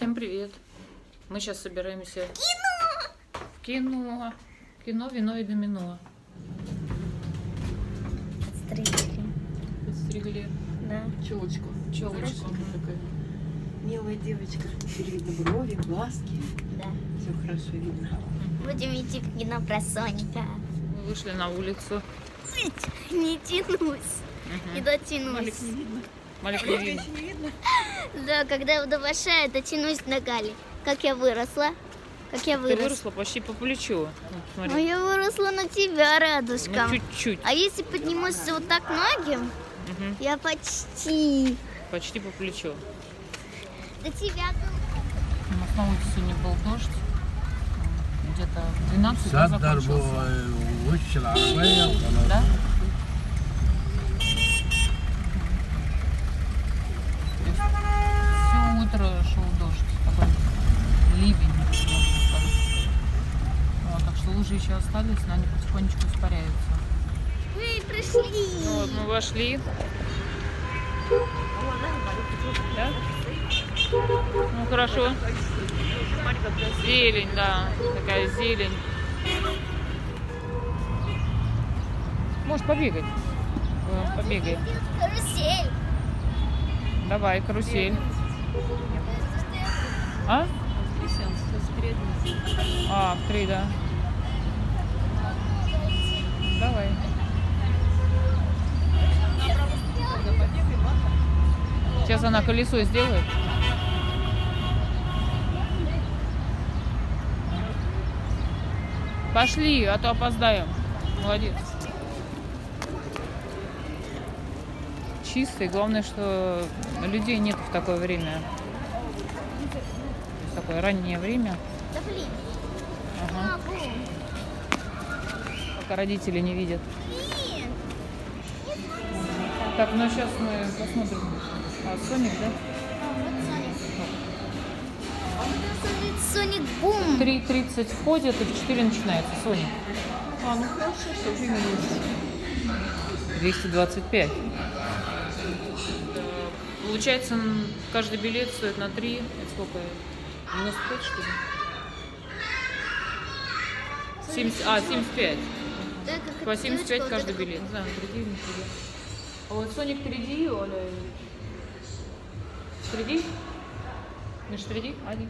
Всем привет! Мы сейчас собираемся в кино! В кино, вино и домино. Подстригли. Да. Челочку. Такая. Милая девочка. Теперь видно брови, глазки. Да. Все хорошо видно. Будем идти в кино про Соника. Мы вышли на улицу. Не тянусь. Не дотянусь. Малик не видно. Малик не видно. Да, когда большая, то тянусь ногами. Как я выросла. Ты выросла почти по плечу. Ну, я выросла на тебя, радужка. Ну, чуть-чуть. А если поднимусь вот так ноги, я почти. Почти по плечу. До тебя был. У нас на улице сегодня был дождь. Где-то в 12 закончился. Да? Все утро шел дождь, такой ливень, можно сказать. Вот, так что лужи еще остались, но они потихонечку испаряются. Мы пришли! Ну, вот мы вошли. Да? Ну хорошо. Зелень, да, такая зелень. Можешь побегать? Побегай. Карусель. Давай, карусель. А? А, в 3, да. Давай. Сейчас она колесо сделает. Пошли, а то опоздаем. Молодец. Чисто, и главное, что людей нет в такое время. В такое раннее время. Да блин. Ага. Пока родители не видят. Так, ну сейчас мы посмотрим. А, Соник, да? А, вот Соник. Соник бум. В 3:30 входит, и в 4 начинается Соник. А, ну хорошо, все, 225. Получается, каждый билет стоит на 3. Это сколько? 95, что ли? 70, а, 75. По 75 каждый билет. Не знаю, впереди или не впереди. А вот Соник впереди, Оля. Впереди? Миш, впереди? Один.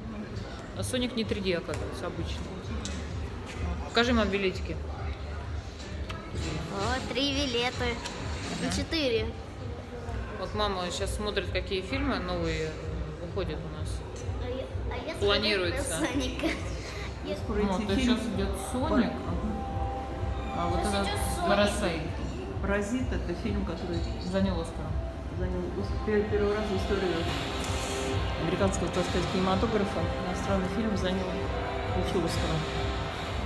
А Соник не 3D, оказывается, обычно. Покажи нам билетики. О, 3 билета. Да. 4. Вот мама сейчас смотрит, какие фильмы новые выходят у нас. А я планируется. Соника. Вот, сейчас идет Соник. А вот это Парасайт. Паразит — это фильм, который занял Оскара. Занял первый раз в истории американского, так сказать, кинематографа. Иностранный фильм занял лучше Оскара.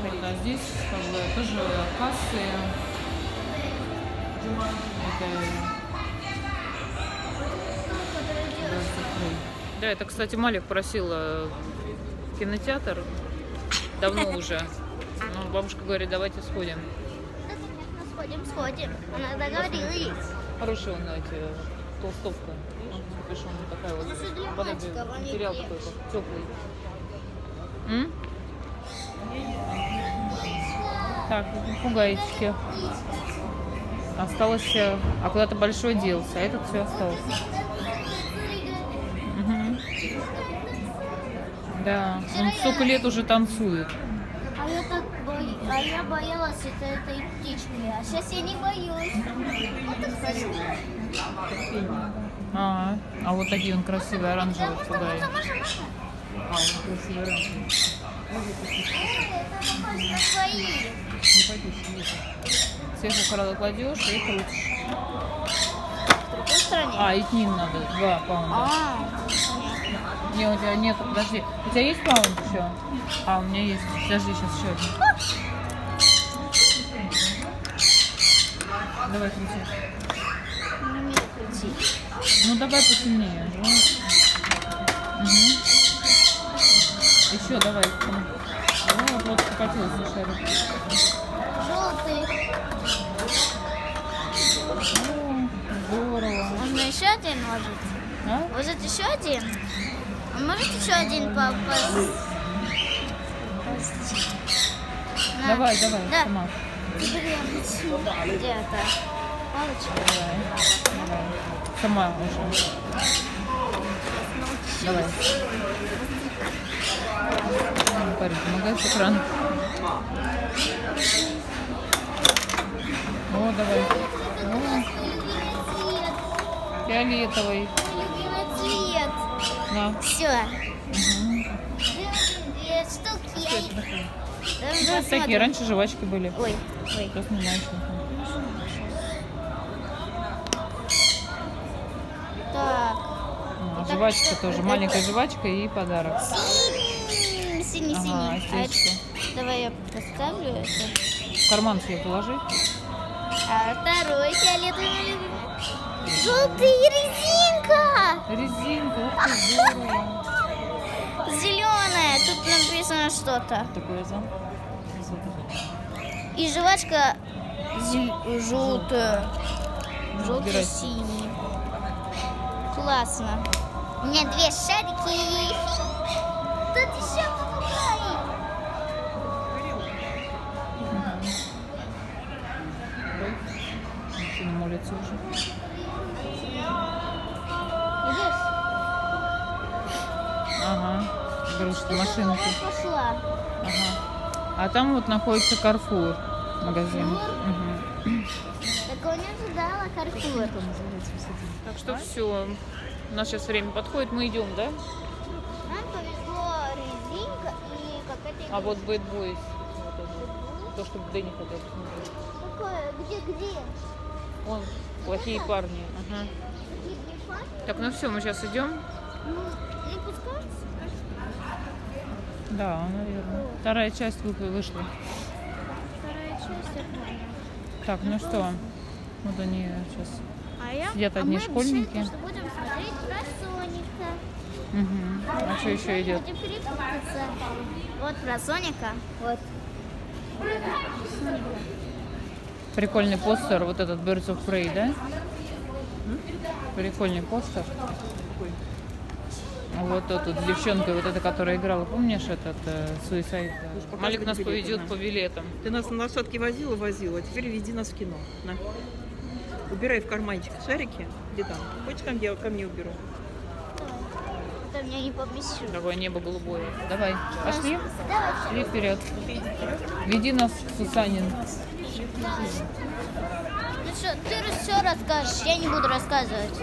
Вот, а здесь как бы тоже кассы. Это... Да, это, кстати, Малик просил в кинотеатр давно уже. Но бабушка говорит, давайте сходим. Да, конечно, сходим. Она договорилась. Хорошая у нас толстовка. Видишь, такая вот. Материал такой теплый. Так, попугайчики. Осталось, а куда-то большой делся, а этот все осталось. Да, он столько лет уже танцует. А я боялась этой птички, а сейчас я не боюсь. А вот такие он красивые, оранжевые. А, он красивый оранжевый. Сверху кладешь и крутишь. А, и к ним надо 2 паунда. Не, у тебя нет, подожди. У тебя есть паунд еще? А, у меня есть. Подожди, сейчас еще один. Давай крути. Не умею крутить. Ну, давай посильнее. Еще давай. Ну, вот покатился шарик. Желтый. О, здорово. Можно еще один ложить? А? Может еще один? А может еще один попасть? Давай, давай, да. Сама. Где это? Палочка? Давай, давай. Сама уже. Давай. Парень, помогай с экрана. О, давай. О. Фиолетовый. Да. Все. Две штуки. Что это такое? Да, всякие раньше жвачки были. Ой, ой. Сейчас не знаю, что это. Так. Ну, жвачка так, тоже. Маленькая жвачка и подарок. Синий, ага, синий. А, давай я поставлю это. В карман себе положи. А второй фиолетовый. Желтый резинка. Резинка. Зеленая. Тут написано что-то. Такое за. И жвачка желтая. Желто-синий. Классно. У меня две шарики. Тут еще попугаи. Мужчина молится уже. Ага, игрушки, машинки. Ага. А там вот находится Carrefour магазин. Угу. Такого не ожидала, Carrefour. Так что все, у нас сейчас время подходит, мы идем, да? Нам повезло резинка и какая-то... А вот Bad Boys. То, что Дэнни хотел посмотреть. Какое? Где? Вон, плохие парни. Ага. Так, ну все, мы сейчас идем. Ну, пускай? Да, наверное. Вторая часть вышла. Вторая часть, это... Так, ну что, вот они сейчас сидят одни школьники. Мы будем смотреть про Соника. Угу. А что еще идет? Вот про Соника. Вот. Прикольный постер, вот этот Birds of Prey, да? Прикольный постер. Вот тут вот, девчонка, вот эта, которая играла, помнишь, этот Suicide? Малик нас поведет по билетам. Ты нас на лошадке возила, а теперь веди нас в кино. На. Убирай в карманчик шарики. Где там? Хочешь, я ко мне уберу? Это меня не помещу. Такое небо голубое. Давай, пошли. Пошли вперед. Веди нас, Сусанин. Ну что, ты все расскажешь, я не буду рассказывать.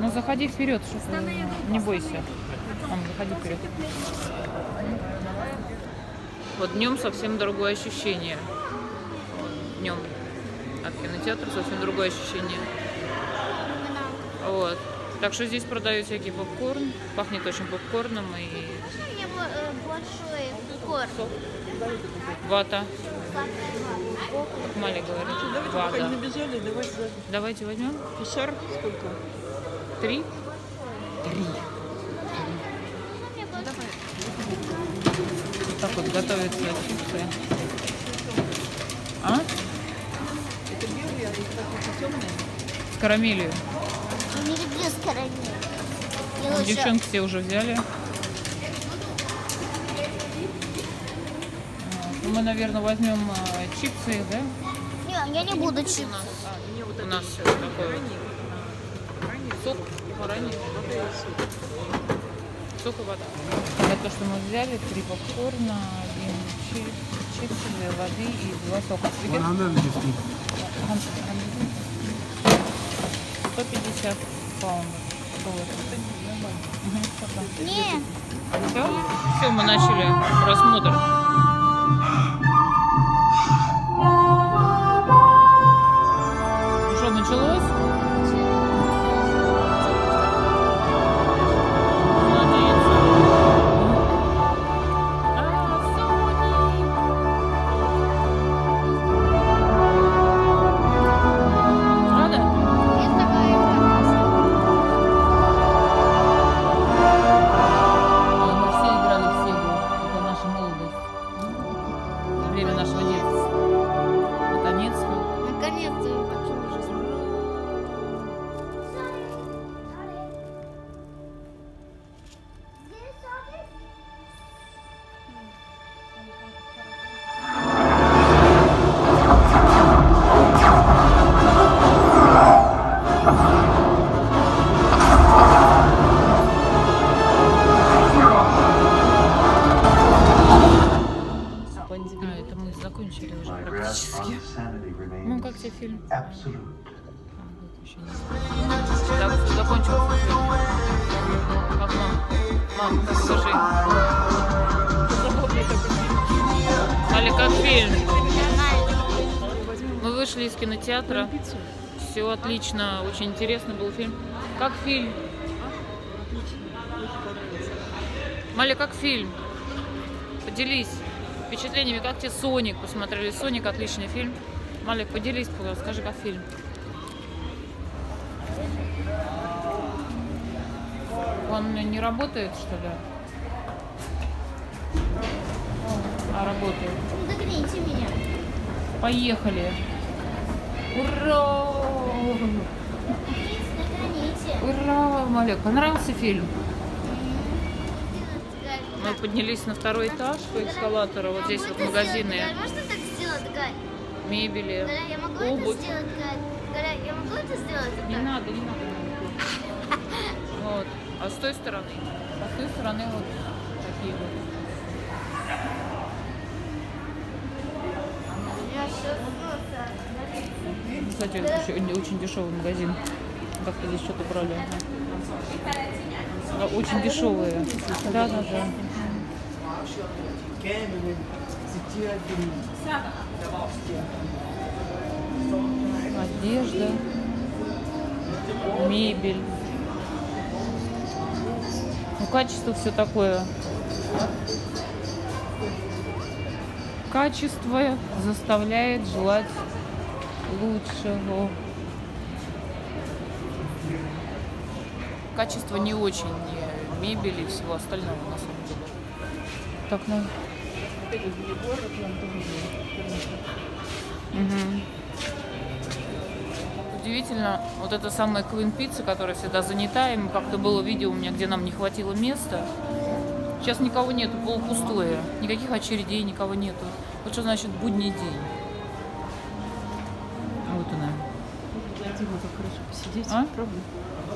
Ну заходи вперед, чтобы не бойся. Заходи вперед. Вот днем совсем другое ощущение. Днем от кинотеатра совсем другое ощущение. Вот. Так что здесь продают всякие попкорн. Пахнет очень попкорном и. Большой вата. Как Маля говорит. Давайте набежали, давайте возьмем. Фишер сколько? Три? Три. Так вот готовятся чипсы. А? Это белые, а это темные? С карамелью. Я не люблю с карамелью. Девчонки все уже взяли. Мы, наверное, возьмем чипсы, да? Не, я не буду чипсы. У нас все такое. Сок, баранин, сок и вода. Это то, что мы взяли, 3 попкорна, 1 чипсы, 2 воды и 2 сока. 150 паундов. Нет. Все? Все, мы начали просмотр. Что, началось? закончился. Мам, так скажи. Али, как фильм? Мы вышли из кинотеатра. Все отлично, очень интересный был фильм. Как фильм? Маля, как фильм? Поделись впечатлениями, как тебе Соник? Посмотрели Соник, отличный фильм. Маля, поделись, пожалуйста, скажи, как фильм. Он не работает, что ли? А, работает. Догрейте меня. Поехали. Ура! Ура, Малек, понравился фильм? Мы поднялись на второй этаж по эскалатору. Вот здесь вот магазины мебели, обувь. Не надо, не надо. Вот. А с той стороны? А с той стороны вот такие вот. Кстати, очень дешевый магазин. Как-то здесь что-то брали. Да, очень дешевые. Да, да, да. Одежда, мебель. Ну, качество все такое. Качество заставляет желать лучшего. Качество не очень, мебели и всего остального на самом деле. Так, ну. Угу. Удивительно, вот эта самая Queen Pizza, которая всегда занята, им как-то было видео у меня, где нам не хватило места. Сейчас никого нету, полупустое, никаких очередей, никого нету. Вот что значит будний день. Вот она. Хорошо посидеть. А? Пробуй.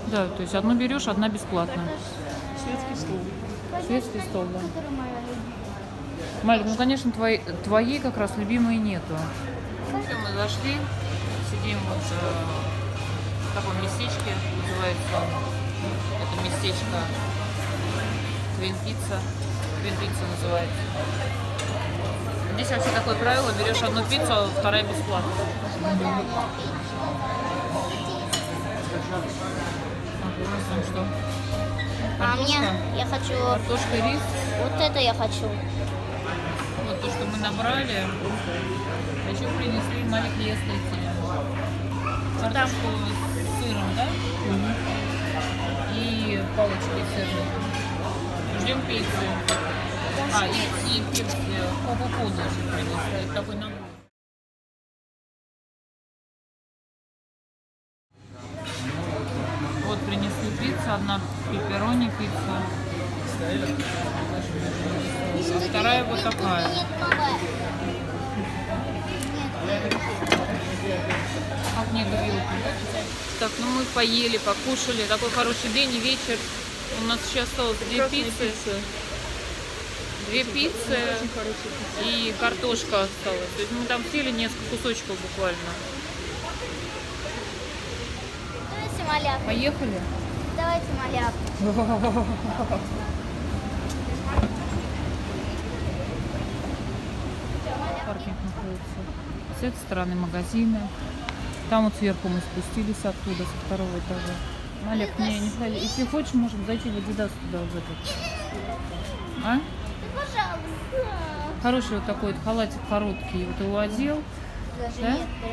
Да, то есть одну берешь, одна бесплатно. Шведский стол. Шведский стол, да. Малик, ну конечно, твоей как раз любимой нету. Все, мы зашли, сидим вот в таком местечке, называется это местечко Queen Pizza. Queen Pizza называется. Здесь вообще такое правило, берешь одну пиццу, а вторая бесплатно. Что? А мне я хочу картошка, рис. Вот это я хочу. Вот то, что мы набрали. Хочу принесли маленькие ястреки. Картошку с сыром, да? Угу. И палочки сырные. Ждем пиццу. А, и пиццу. Ку-ку-ку даже принесли. Такой набор. Одна пепперони пицца, а вторая вот такая. Как мне говорили. Так, ну мы поели, покушали. Такой хороший день и вечер. У нас еще осталось две пиццы. Две пиццы и картошка осталась. То есть мы там съели несколько кусочков буквально. Поехали. Давайте малявку. Паркинг находится. С этой стороны магазины. Там вот сверху мы спустились оттуда, со второго этажа. Малек, не ходили. Если хочешь, можем зайти в Adidas туда, в этот. А? Пожалуйста. Хороший вот такой вот халатик короткий. Вот его одел. Даже да? Нет, да,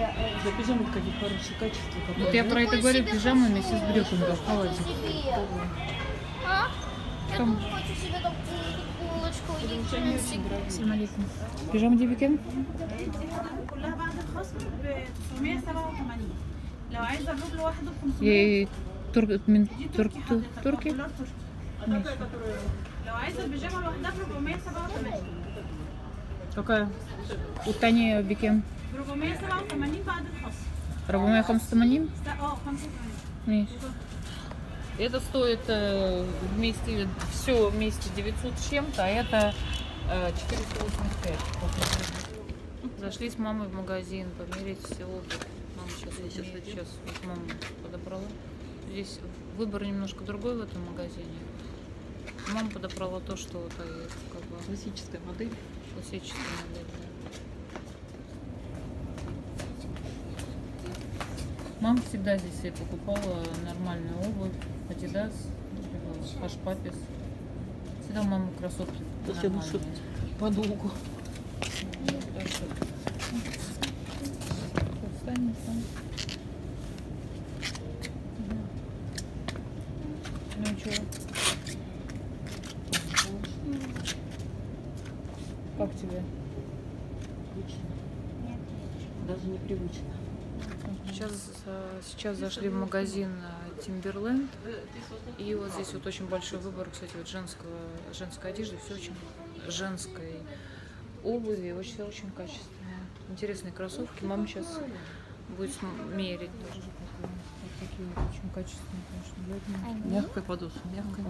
пижамы какие хорошие, качества. Вот я про это говорю, пижамы вместе с брюками доставайте. А? Я тоже хочу себе такую кулочку. Пижамы дебикен? И турки? Какая? У Тани Бекен. 485. Это стоит вместе, все вместе 900 с чем-то, а это 485. Зашли с мамой в магазин, померить все обувь. Мама сейчас, вот мама подобрала. Здесь выбор немножко другой в этом магазине. Мама подобрала то, что вот, как бы, классическая модель. Классическая модель, да. Мама всегда здесь и покупала нормальную обувь. Adidas, Аш Папис. Всегда мама кроссовки нормальные. Подолгу. Встань, встань. Ну чё? Как тебе? Привычно. Даже непривычно. Сейчас зашли в магазин Timberland. И вот здесь вот очень большой выбор, кстати, вот женской одежды, все очень женской обуви, очень качественные. Интересные кроссовки. Мама сейчас будет мерить тоже. Вот такие очень качественные, конечно. Мягкая подошва, мягкая.